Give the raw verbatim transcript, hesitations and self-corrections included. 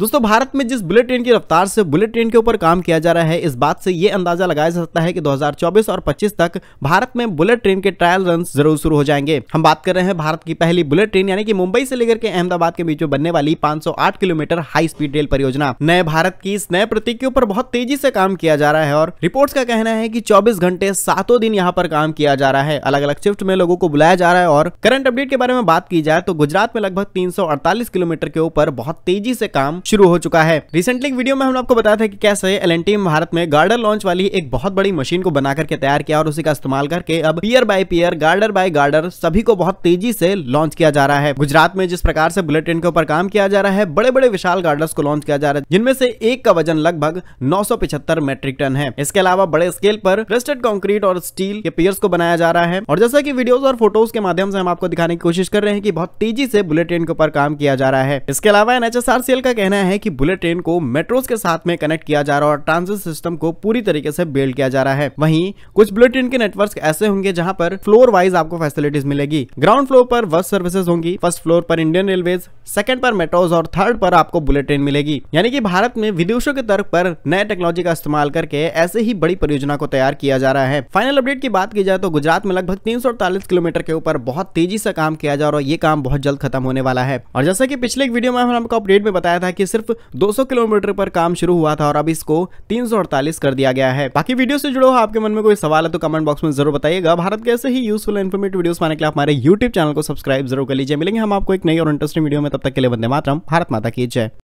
दोस्तों भारत में जिस बुलेट ट्रेन की रफ्तार से बुलेट ट्रेन के ऊपर काम किया जा रहा है, इस बात से ये अंदाजा लगाया जा सकता है कि दो हज़ार चौबीस और पच्चीस तक भारत में बुलेट ट्रेन के ट्रायल रन जरूर शुरू हो जाएंगे। हम बात कर रहे हैं भारत की पहली बुलेट ट्रेन यानी कि मुंबई से लेकर के अहमदाबाद के बीच में बनने वाली पाँच सौ आठ किलोमीटर हाई स्पीड रेल परियोजना। नए भारत की इस नए प्रतीक के ऊपर बहुत तेजी से काम किया जा रहा है और रिपोर्ट्स का कहना है कि चौबीस घंटे सातों दिन यहाँ पर काम किया जा रहा है। अलग अलग शिफ्ट में लोगों को बुलाया जा रहा है और करंट अपडेट के बारे में बात की जाए तो गुजरात में लगभग तीन सौ अड़तालीस किलोमीटर के ऊपर बहुत तेजी से काम शुरू हो चुका है। रिसेंटली वीडियो में हमने आपको बताया था कि कैसे एलएनटी भारत में गार्डर लॉन्च वाली एक बहुत बड़ी मशीन को बना करके तैयार किया और उसी का इस्तेमाल करके अब pier by pier, girder by girder सभी को बहुत तेजी से लॉन्च किया जा रहा है। गुजरात में जिस प्रकार से बुलेट ट्रेन के ऊपर काम किया जा रहा है, बड़े बड़े विशाल गार्डर्स को लॉन्च किया जा रहा है जिनमें से एक का वजन लगभग नौ सौ पिछहत्तर मेट्रिक टन है। इसके अलावा बड़े स्केल पर ट्रस्टेड कंक्रीट और स्टील के पियर्स को बनाया जा रहा है और जैसा की वीडियोज और फोटोज के माध्यम से हम आपको दिखाने की कोशिश कर रहे हैं की बहुत तेजी से बुलेट ट्रेन के ऊपर काम किया जा रहा है। इसके अलावा N H S R C का कहना है कि बुलेट ट्रेन को मेट्रोस के साथ में कनेक्ट किया जा रहा है और ट्रांजिट सिस्टम को पूरी तरीके से बिल्ड किया जा रहा है। वहीं कुछ बुलेट ट्रेन के नेटवर्क ऐसे होंगे जहां पर फ्लोर वाइज आपको फैसिलिटीज मिलेगी। ग्राउंड फ्लोर पर बस सर्विसेज होंगी, फर्स्ट फ्लोर पर इंडियन रेलवेज, सेकंड पर मेट्रोज और थर्ड पर आपको बुलेट ट्रेन मिलेगी। यानी कि भारत में विदेशों के तर्क पर नए टेक्नोलॉजी का इस्तेमाल करके ऐसे ही बड़ी परियोजना को तैयार किया जा रहा है। फाइनल अपडेट की बात की जाए तो गुजरात में लगभग तीन सौ अड़तालीस किलोमीटर के ऊपर बहुत तेजी से काम किया जा रहा है और ये काम बहुत जल्द खत्म होने वाला है। और जैसा की पिछले एक वीडियो में हमने आपको अपडेट में बताया था कि सिर्फ दो सौ किलोमीटर पर काम शुरू हुआ था और अब इसको तीन सौ अड़तालीस कर दिया गया है। बाकी वीडियो से जुड़ो आपके मन में कोई सवाल है तो कमेंट बॉक्स में जरूर बताइएगा। भारत के ऐसे ही यूजफुल इन्फॉर्मेटिव वीडियोस पाने के लिए आप हमारे यूट्यूब चैनल को सब्सक्राइब जरूर कर लीजिए। मिलेंगे हम आपको एक नई और इंटरेस्टिंग वीडियो में, तब तक के लिए वंदे मातरम, भारत माता की जय।